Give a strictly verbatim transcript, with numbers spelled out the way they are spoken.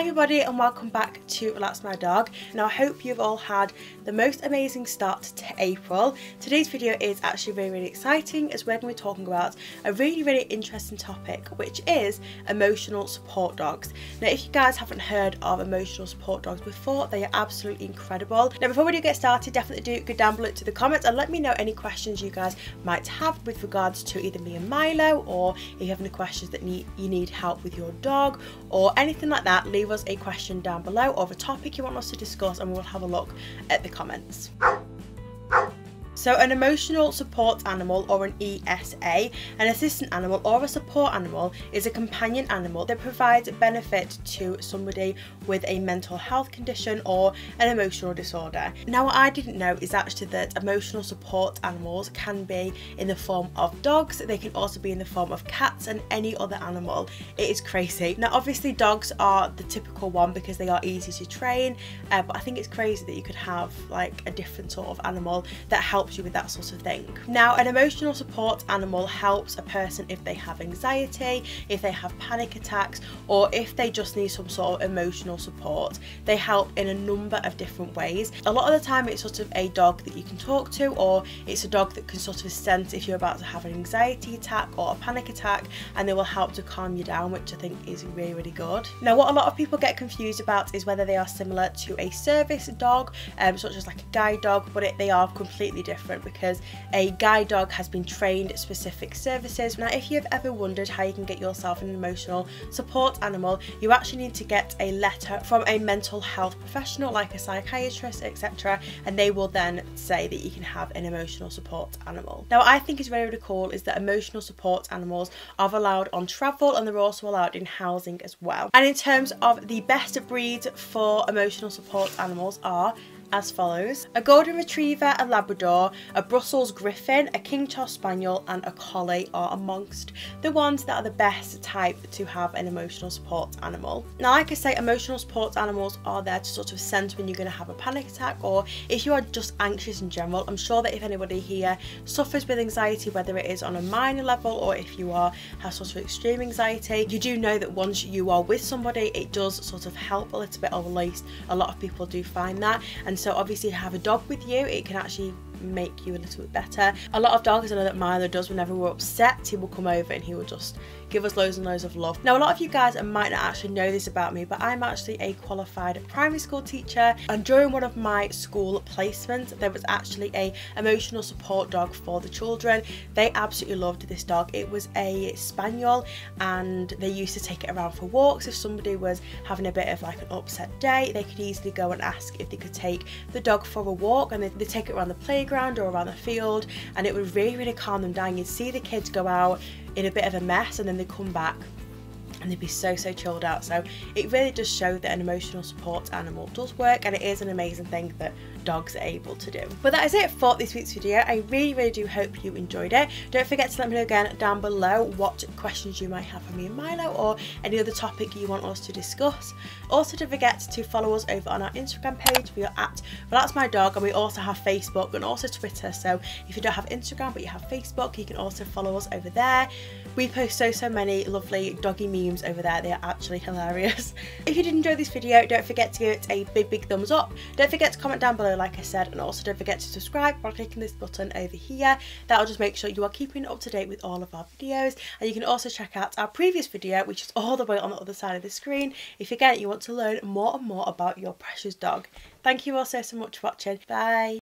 Hi everybody and welcome back to Relax My Dog. Now I hope you've all had the most amazing start to April. Today's video is actually really really exciting as we're going to be talking about a really really interesting topic, which is emotional support dogs. Now if you guys haven't heard of emotional support dogs before, they are absolutely incredible. Now before we do get started, definitely do go down below to the comments and let me know any questions you guys might have with regards to either me and Milo, or if you have any questions that need, you need help with your dog or anything like that, leave us a question down below or a topic you want us to discuss and we'll have a look at the comments. So an emotional support animal, or an E S A, an assistant animal or a support animal, is a companion animal that provides benefit to somebody with a mental health condition or an emotional disorder. Now what I didn't know is actually that emotional support animals can be in the form of dogs, they can also be in the form of cats and any other animal. It is crazy. Now obviously dogs are the typical one because they are easy to train, uh, but I think it's crazy that you could have like a different sort of animal that helps you with that sort of thing. Now an emotional support animal helps a person if they have anxiety, if they have panic attacks, or if they just need some sort of emotional support. They help in a number of different ways. A lot of the time it's sort of a dog that you can talk to, or it's a dog that can sort of sense if you're about to have an anxiety attack or a panic attack, and they will help to calm you down, which I think is really really good. Now what a lot of people get confused about is whether they are similar to a service dog, um, such as like a guide dog, but it, they are completely different because a guide dog has been trained at specific services. Now if you've ever wondered how you can get yourself an emotional support animal, you actually need to get a letter from a mental health professional like a psychiatrist, et cetera, and they will then say that you can have an emotional support animal. Now what I think is really, really cool is that emotional support animals are allowed on travel and they're also allowed in housing as well. And in terms of the best breeds for emotional support animals are as follows: a golden retriever, a labrador, a Brussels griffin, a king charles spaniel and a collie are amongst the ones that are the best type to have an emotional support animal. Now like I say, emotional support animals are there to sort of sense when you're going to have a panic attack or if you are just anxious in general. I'm sure that if anybody here suffers with anxiety, whether it is on a minor level or if you are have sort of extreme anxiety, you do know that once you are with somebody it does sort of help a little bit, or at least a lot of people do find that. And so obviously to have a dog with you, it can actually make you a little bit better. A lot of dogs, I know that Milo does, whenever we're upset he will come over and he will just give us loads and loads of love. Now a lot of you guys might not actually know this about me, but I'm actually a qualified primary school teacher, and during one of my school placements there was actually a emotional support dog for the children. They absolutely loved this dog. It was a spaniel and they used to take it around for walks. If somebody was having a bit of like an upset day, they could easily go and ask if they could take the dog for a walk, and they they'd take it around the playground or around the field, and it would really really calm them down. You'd see the kids go out in a bit of a mess and then they come back and they'd be so so chilled out. So it really does show that an emotional support animal does work, and it is an amazing thing that dogs are able to do. But that is it for this week's video. I really really do hope you enjoyed it. Don't forget to let me know again down below what questions you might have for me and Milo, or any other topic you want us to discuss. Also don't forget to follow us over on our Instagram page. We are at Relax My Dog, and we also have Facebook and also Twitter, so if you don't have Instagram but you have Facebook, you can also follow us over there. We post so so many lovely doggy memes over there. They are actually hilarious. If you did enjoy this video, don't forget to give it a big big thumbs up. Don't forget to comment down below like I said, and also don't forget to subscribe by clicking this button over here. That'll just make sure you are keeping up to date with all of our videos, and you can also check out our previous video which is all the way on the other side of the screen if again you want to learn more and more about your precious dog. Thank you all so so much for watching. Bye.